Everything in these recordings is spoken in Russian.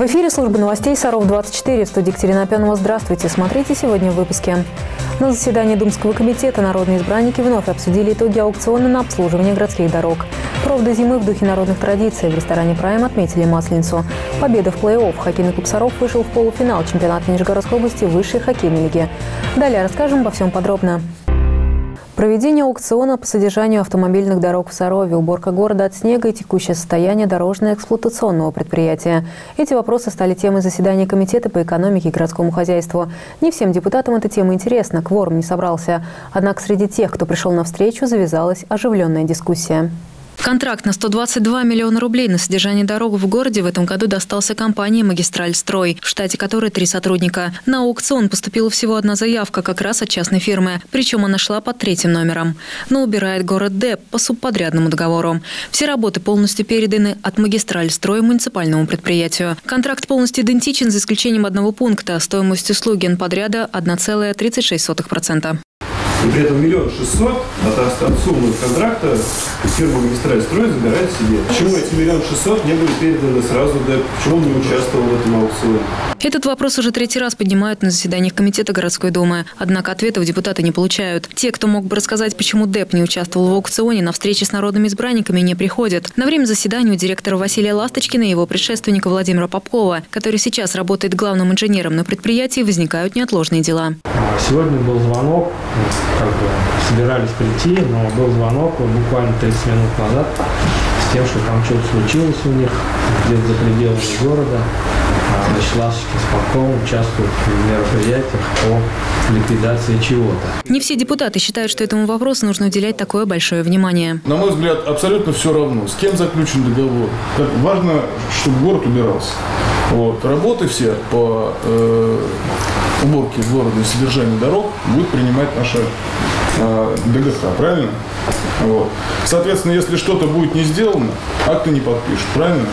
В эфире служба новостей «Саров-24», в студии Екатерина Опянова. Здравствуйте. Смотрите сегодня в выпуске. На заседании Думского комитета народные избранники вновь обсудили итоги аукциона на обслуживание городских дорог. Проводы зимы в духе народных традиций. В ресторане «Прайм» отметили Масленицу. Победа в плей-офф. Хоккейный клуб «Саров» вышел в полуфинал чемпионата Нижегородской области высшей хоккейной лиги. Далее расскажем обо всем подробно. Проведение аукциона по содержанию автомобильных дорог в Сарове, уборка города от снега и текущее состояние дорожно-эксплуатационного предприятия. Эти вопросы стали темой заседания Комитета по экономике и городскому хозяйству. Не всем депутатам эта тема интересна, кворум не собрался. Однако среди тех, кто пришел на встречу, завязалась оживленная дискуссия. Контракт на 122 миллиона рублей на содержание дорог в городе в этом году достался компании «Магистральстрой», в штате которой 3 сотрудника. На аукцион поступила всего одна заявка, как раз от частной фирмы. Причем она шла под 3-м номером. Но убирает город ДЭП по субподрядному договору. Все работы полностью переданы от «Магистральстрой» муниципальному предприятию. Контракт полностью идентичен за исключением одного пункта. Стоимость услуги подряда 1,36%. И при этом 1 600 000 от суммы контракта фирма «Магистральстрой» забирает себе. Почему эти 1 600 000 не были переданы сразу ДЭП? Почему он не участвовал в этом аукционе? Этот вопрос уже 3-й раз поднимают на заседаниях Комитета городской думы. Однако ответов депутаты не получают. Те, кто мог бы рассказать, почему ДЭП не участвовал в аукционе, на встречи с народными избранниками не приходят. На время заседания у директора Василия Ласточкина и его предшественника Владимира Попкова, который сейчас работает главным инженером на предприятии, возникают неотложные дела. Сегодня был звонок, собирались прийти, но был звонок буквально 30 минут назад с тем, что там что-то случилось у них, где-то за пределами города. Значит, Ласточкин с Попковым участвуют в мероприятиях по ликвидации чего-то. Не все депутаты считают, что этому вопросу нужно уделять такое большое внимание. На мой взгляд, абсолютно все равно, с кем заключен договор. Так важно, чтобы город убирался. Вот. Работы все по уборке города и содержанию дорог будет принимать наша ДГХ, правильно? Вот. Соответственно, если что-то будет не сделано, акты не подпишут, правильно?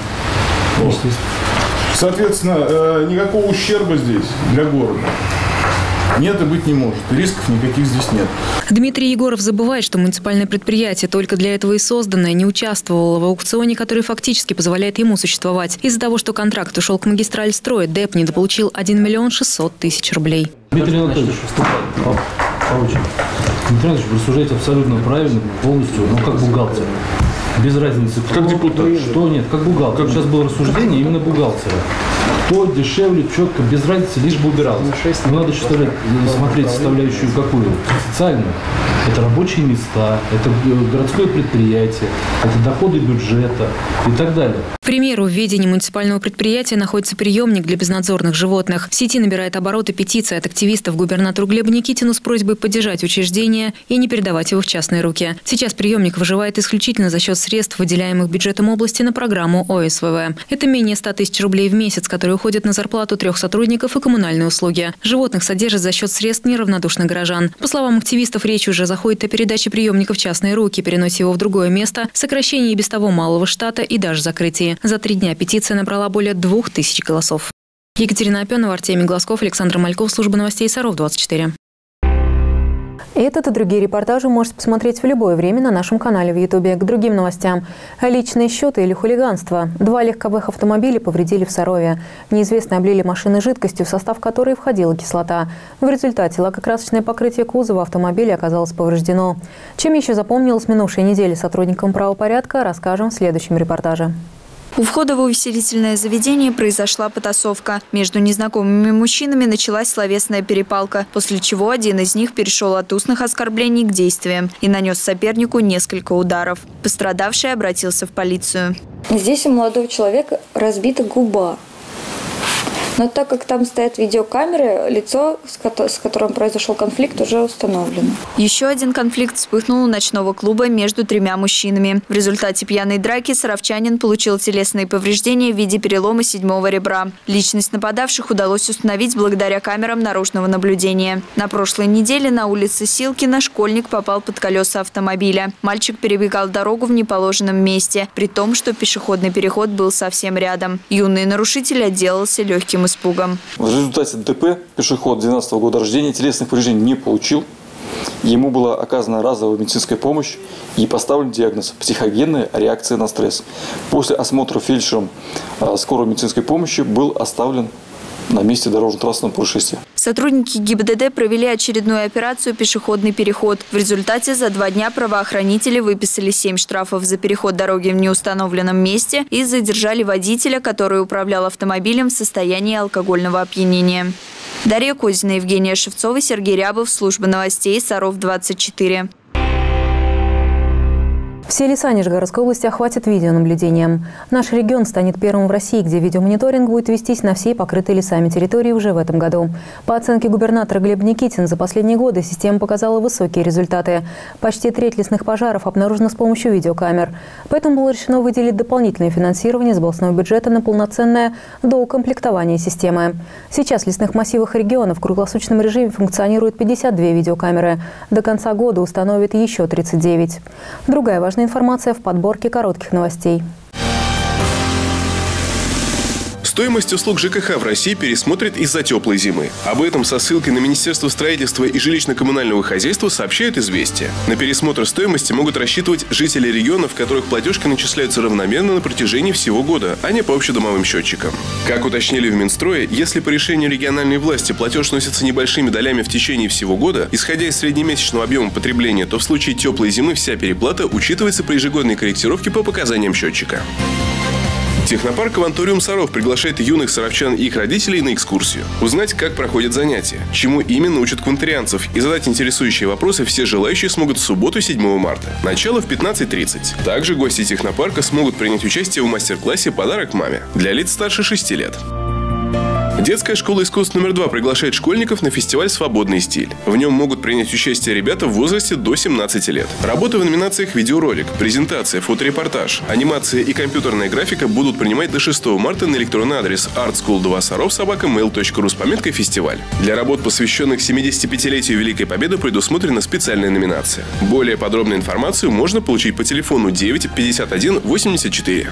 Вот. Соответственно, никакого ущерба здесь для города нет и быть не может. Рисков никаких здесь нет. Дмитрий Егоров забывает, что муниципальное предприятие только для этого и созданное не участвовало в аукционе, который фактически позволяет ему существовать. Из-за того, что контракт ушел к «Магистральстрой», ДЭП недополучил 1 600 000 рублей. Дмитрий Анатольевич, рассуждаете абсолютно правильно, полностью, но как бухгалтер. Без разницы, как депутат. Что нет, как бухгалтер. Как сейчас было рассуждение именно бухгалтера. Кто дешевле, четко, без разницы, лишь бы убирался. Но надо смотреть составляющую какую? Социальную. Это рабочие места, это городское предприятие, это доходы бюджета и так далее. К примеру, в ведении муниципального предприятия находится приемник для безнадзорных животных. В сети набирает обороты петиция от активистов губернатору Глебу Никитину с просьбой поддержать учреждение и не передавать его в частные руки. Сейчас приемник выживает исключительно за счет средств, выделяемых бюджетом области на программу ОСВВ. Это менее 100 000 рублей в месяц, которые уходят на зарплату 3 сотрудников и коммунальные услуги. Животных содержат за счет средств неравнодушных горожан. По словам активистов, речь уже заходит о передаче приемника в частные руки, переносе его в другое место, сокращении без того малого штата и даже закрытии. За 3 дня петиция набрала более 2000 голосов. Екатерина Опенова, Артемий Глазков, Александр Мальков, служба новостей «Саров-24». Этот и другие репортажи можете посмотреть в любое время на нашем канале в Ютубе. К другим новостям. Личные счеты или хулиганство. 2 легковых автомобиля повредили в Сарове. Неизвестные облили машины жидкостью, в состав которой входила кислота. В результате лакокрасочное покрытие кузова автомобиля оказалось повреждено. Чем еще запомнилась минувшая неделя сотрудникам правопорядка, расскажем в следующем репортаже. У входа в увеселительное заведение произошла потасовка. Между незнакомыми мужчинами началась словесная перепалка, после чего один из них перешел от устных оскорблений к действиям и нанес сопернику несколько ударов. Пострадавший обратился в полицию. Здесь у молодого человека разбита губа. Но так как там стоят видеокамеры, лицо, с которым произошел конфликт, уже установлено. Еще один конфликт вспыхнул у ночного клуба между 3 мужчинами. В результате пьяной драки саровчанин получил телесные повреждения в виде перелома 7-го ребра. Личность нападавших удалось установить благодаря камерам наружного наблюдения. На прошлой неделе на улице Силкина школьник попал под колеса автомобиля. Мальчик перебегал дорогу в неположенном месте, при том, что пешеходный переход был совсем рядом. Юный нарушитель отделался легким испугом. В результате ДТП пешеход 12-го года рождения телесных повреждений не получил. Ему была оказана разовая медицинская помощь и поставлен диагноз – психогенная реакция на стресс. После осмотра фельдшером скорой медицинской помощи был оставлен на месте дорожно-транспортного происшествия. Сотрудники ГИБДД провели очередную операцию «Пешеходный переход». В результате за 2 дня правоохранители выписали 7 штрафов за переход дороги в неустановленном месте и задержали водителя, который управлял автомобилем в состоянии алкогольного опьянения. Дарья Козина, Евгения Шевцова, Сергей Рябов, служба новостей Саров-24. Все леса Нижегородской области охватят видеонаблюдением. Наш регион станет первым в России, где видеомониторинг будет вестись на всей покрытой лесами территории уже в этом году. По оценке губернатора Глеба Никитина, за последние годы система показала высокие результаты. Почти треть лесных пожаров обнаружена с помощью видеокамер. Поэтому было решено выделить дополнительное финансирование с областного бюджета на полноценное доукомплектование системы. Сейчас в лесных массивах региона в круглосуточном режиме функционируют 52 видеокамеры. До конца года установят еще 39. Другая важная информация в подборке коротких новостей. Стоимость услуг ЖКХ в России пересмотрят из-за теплой зимы. Об этом со ссылкой на Министерство строительства и жилищно-коммунального хозяйства сообщают «Известия». На пересмотр стоимости могут рассчитывать жители регионов, в которых платежки начисляются равномерно на протяжении всего года, а не по общедомовым счетчикам. Как уточнили в Минстрое, если по решению региональной власти платеж носится небольшими долями в течение всего года, исходя из среднемесячного объема потребления, то в случае теплой зимы вся переплата учитывается при ежегодной корректировке по показаниям счетчика. Технопарк «Авантуриум Саров» приглашает юных саровчан и их родителей на экскурсию. Узнать, как проходят занятия, чему именно учат квантарианцев, и задать интересующие вопросы все желающие смогут в субботу, 7 марта. Начало в 15:30. Также гости технопарка смогут принять участие в мастер-классе «Подарок маме» для лиц старше 6 лет. Детская школа искусств №2 приглашает школьников на фестиваль «Свободный стиль». В нем могут принять участие ребята в возрасте до 17 лет. Работы в номинациях «Видеоролик», «Презентация», «Фоторепортаж», «Анимация» и «Компьютерная графика» будут принимать до 6 марта на электронный адрес artschool2sarov@mail.ru с пометкой «Фестиваль». Для работ, посвященных 75-летию Великой Победы, предусмотрена специальная номинация. Более подробную информацию можно получить по телефону 951 84.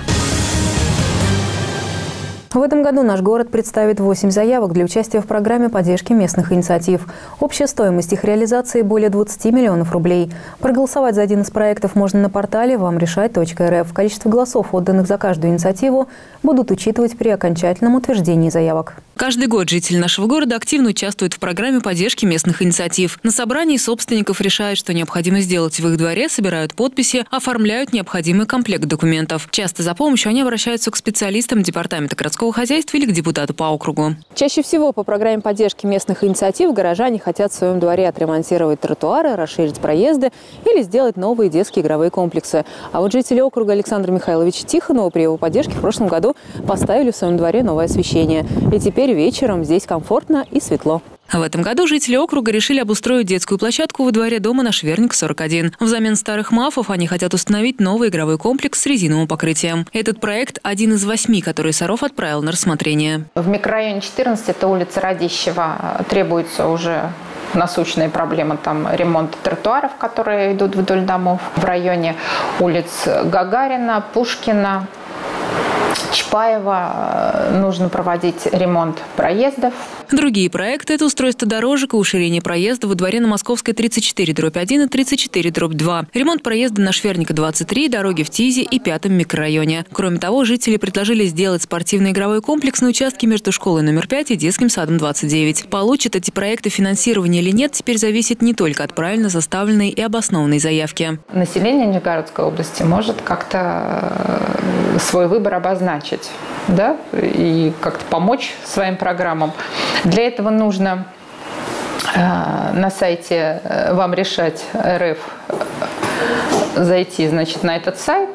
В этом году наш город представит 8 заявок для участия в программе поддержки местных инициатив. Общая стоимость их реализации более 20 миллионов рублей. Проголосовать за один из проектов можно на портале вамрешать.рф. Количество голосов, отданных за каждую инициативу, будут учитывать при окончательном утверждении заявок. Каждый год жители нашего города активно участвуют в программе поддержки местных инициатив. На собрании собственников решают, что необходимо сделать в их дворе, собирают подписи, оформляют необходимый комплект документов. Часто за помощью они обращаются к специалистам департамента городского хозяйства или к депутату по округу. Чаще всего по программе поддержки местных инициатив горожане хотят в своем дворе отремонтировать тротуары, расширить проезды или сделать новые детские игровые комплексы. А вот жители округа Александра Михайловича Тихонова при его поддержке в прошлом году поставили в своем дворе новое освещение. И теперь вечером здесь комфортно и светло. В этом году жители округа решили обустроить детскую площадку во дворе дома на Шверник-41. Взамен старых мафов они хотят установить новый игровой комплекс с резиновым покрытием. Этот проект – один из 8, который Саров отправил на рассмотрение. В микрорайоне 14, это улица Радищева, требуется уже насущные проблемы, там ремонт тротуаров, которые идут вдоль домов. В районе улиц Гагарина, Пушкина, Чапаева нужно проводить ремонт проездов. Другие проекты – это устройство дорожек и уширение проезда во дворе на Московской 34/1 и 34/2, ремонт проезда на Шверника-23, дороги в Тизе и 5-м микрорайоне. Кроме того, жители предложили сделать спортивный игровой комплекс на участке между школой №5 и детским садом 29. Получат эти проекты финансирование или нет, теперь зависит не только от правильно составленной и обоснованной заявки. Население Нижегородской области может как-то свой выбор обозначить, да, и как-то помочь своим программам. Для этого нужно на сайте вамрешать.рф зайти, значит, на этот сайт,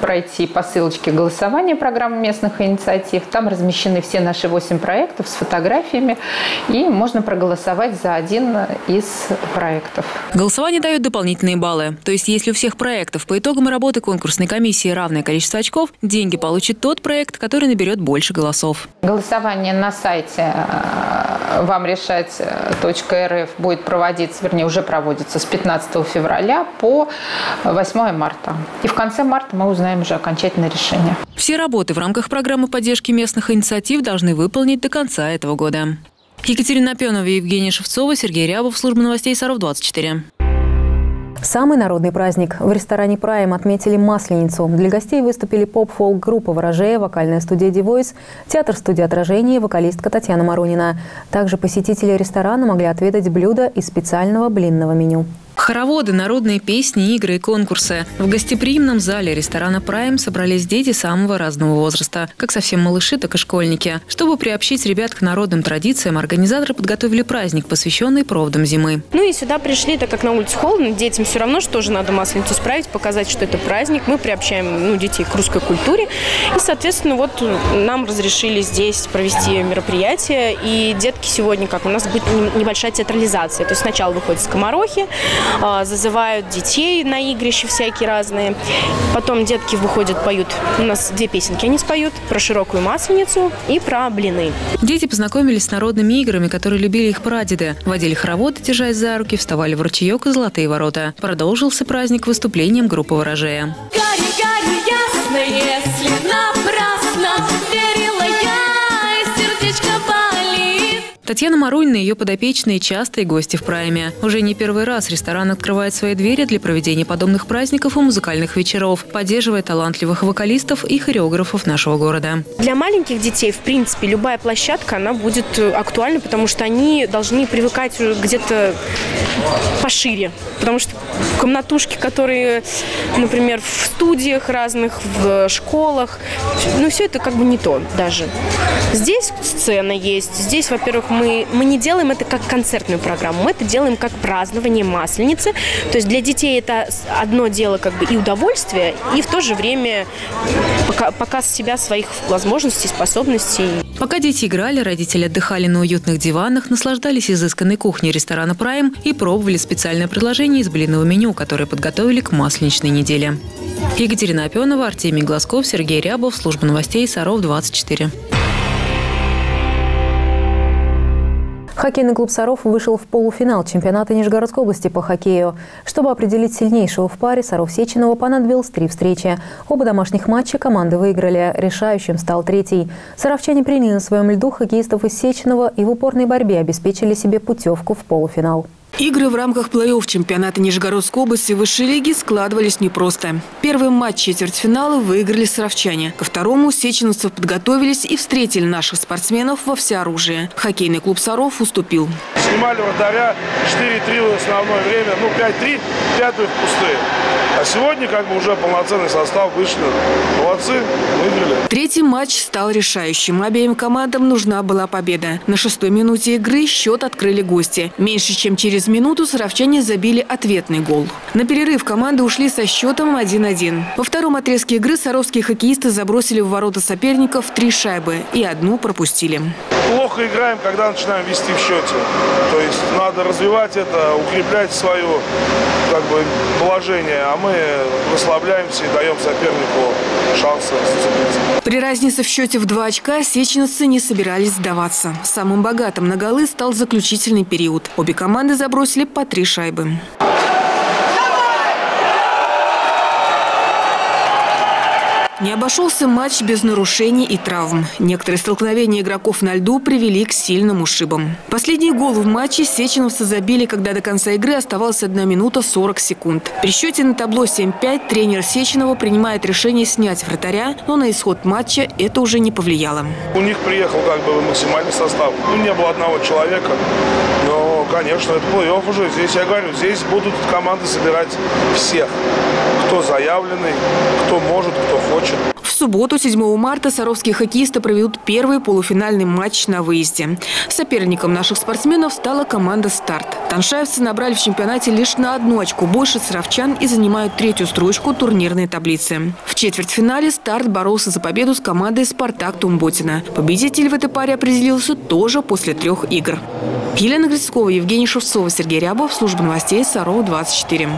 пройти по ссылочке голосования программы местных инициатив. Там размещены все наши 8 проектов с фотографиями, и можно проголосовать за один из проектов. Голосование дает дополнительные баллы. То есть, если у всех проектов по итогам работы конкурсной комиссии равное количество очков, деньги получит тот проект, который наберет больше голосов. Голосование на сайте вамрешать.рф будет проводиться, вернее, уже проводится с 15 февраля по 8 марта. И в конце марта мы узнаем уже окончательное решение. Все работы в рамках программы поддержки местных инициатив должны выполнить до конца этого года. Екатерина Пенова, Евгения Шевцова, Сергей Рябов, служба новостей Саров-24. Самый народный праздник. В ресторане «Прайм» отметили Масленицу. Для гостей выступили поп-фолк-группа «Ворожея», вокальная студия «Дивойс», театр-студия «Отражение» и вокалистка Татьяна Маронина. Также посетители ресторана могли отведать блюда из специального блинного меню. Хороводы, народные песни, игры и конкурсы. В гостеприимном зале ресторана «Прайм» собрались дети самого разного возраста, как совсем малыши, так и школьники. Чтобы приобщить ребят к народным традициям, организаторы подготовили праздник, посвященный проводам зимы. Ну и сюда пришли, так как на улице холодно, детям все равно, что же надо Масленицу справить, показать, что это праздник. Мы приобщаем детей к русской культуре. И, соответственно, вот нам разрешили здесь провести мероприятие. И детки сегодня, как у нас будет небольшая театрализация. То есть сначала выходят скоморохи, зазывают детей на игрища всякие разные. Потом детки выходят, поют. У нас две песенки они споют. Про широкую масленицу и про блины. Дети познакомились с народными играми, которые любили их прадеды. Водили хороводы, держась за руки, вставали в ручеек и золотые ворота. Продолжился праздник выступлением группы «Ворожея». Гори, гори, ясно, если напрасно верила я, и сердечко болит. Татьяна Марунина и ее подопечные – частые гости в «Прайме». Уже не первый раз ресторан открывает свои двери для проведения подобных праздников и музыкальных вечеров, поддерживая талантливых вокалистов и хореографов нашего города. Для маленьких детей, в принципе, любая площадка, она будет актуальна, потому что они должны привыкать где-то пошире. Потому что комнатушки, которые, например, в студиях разных, в школах, все это как бы не то даже. Здесь сцена есть, здесь, во-первых, мы не делаем это как концертную программу, мы это делаем как празднование Масленицы. То есть для детей это одно дело как бы и удовольствие, и в то же время показ себя, своих возможностей, способностей. Пока дети играли, родители отдыхали на уютных диванах, наслаждались изысканной кухней ресторана «Прайм» и пробовали специальное предложение из блинного меню, которое подготовили к масленичной неделе. Екатерина Опенова, Артемий Глазков, Сергей Рябов, служба новостей Саров-24. Хоккейный клуб «Саров» вышел в полуфинал чемпионата Нижегородской области по хоккею. Чтобы определить сильнейшего в паре, «Саров-Сеченова» понадобилось 3 встречи. Оба домашних матча команды выиграли. Решающим стал 3-й. Саровчане приняли на своем льду хоккеистов из Сеченова и в упорной борьбе обеспечили себе путевку в полуфинал. Игры в рамках плей-офф чемпионата Нижегородской области высшей лиги складывались непросто. Первый матч четвертьфинала выиграли саровчане. Ко второму сеченовцев подготовились и встретили наших спортсменов во всеоружие. Хоккейный клуб «Саров» уступил. Снимали вратаря 4-3 в основное время, 5-3, пятую в пустые. А сегодня уже полноценный состав вышли. Молодцы, выиграли. Третий матч стал решающим. Обеим командам нужна была победа. На 6-й минуте игры счет открыли гости. Меньше чем через минуту саровчане забили ответный гол. На перерыв команды ушли со счетом 1-1. Во втором отрезке игры саровские хоккеисты забросили в ворота соперников 3 шайбы и одну пропустили. Плохо играем, когда начинаем вести в счете. То есть надо развивать это, укреплять свое положение, а мы расслабляемся и даем сопернику шансы зацепиться. При разнице в счете в 2 очка сеченовцы не собирались сдаваться. Самым богатым на голы стал заключительный период. Обе команды забросили по 3 шайбы. Не обошелся матч без нарушений и травм. Некоторые столкновения игроков на льду привели к сильным ушибам. Последний гол в матче сеченовцы забили, когда до конца игры оставалась 1 минута 40 секунд. При счете на табло 7-5 тренер Сеченова принимает решение снять вратаря, но на исход матча это уже не повлияло. У них приехал максимальный состав. Не было одного человека, но, конечно, это плей-офф уже. Здесь, я говорю, здесь будут команды собирать всех. Кто заявленный, кто может, кто хочет. В субботу, 7 марта, саровские хоккеисты проведут первый полуфинальный матч на выезде. Соперником наших спортсменов стала команда «Старт». Таншаевцы набрали в чемпионате лишь на 1 очку больше саровчан и занимают 3-ю строчку турнирной таблицы. В четвертьфинале «Старт» боролся за победу с командой «Спартак» Тумботина. Победитель в этой паре определился тоже после 3 игр. Елена Грицкова, Евгений Шевцова, Сергей Рябов, служба новостей Саров-24.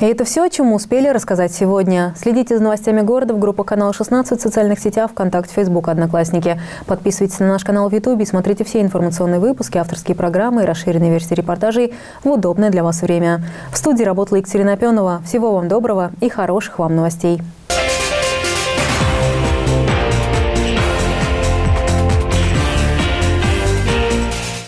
И это все, о чем мы успели рассказать сегодня. Следите за новостями города в группах канала 16 в социальных сетях ВКонтакте, Facebook, Одноклассники. Подписывайтесь на наш канал в Ютубе и смотрите все информационные выпуски, авторские программы и расширенные версии репортажей в удобное для вас время. В студии работала Екатерина Пенова. Всего вам доброго и хороших вам новостей.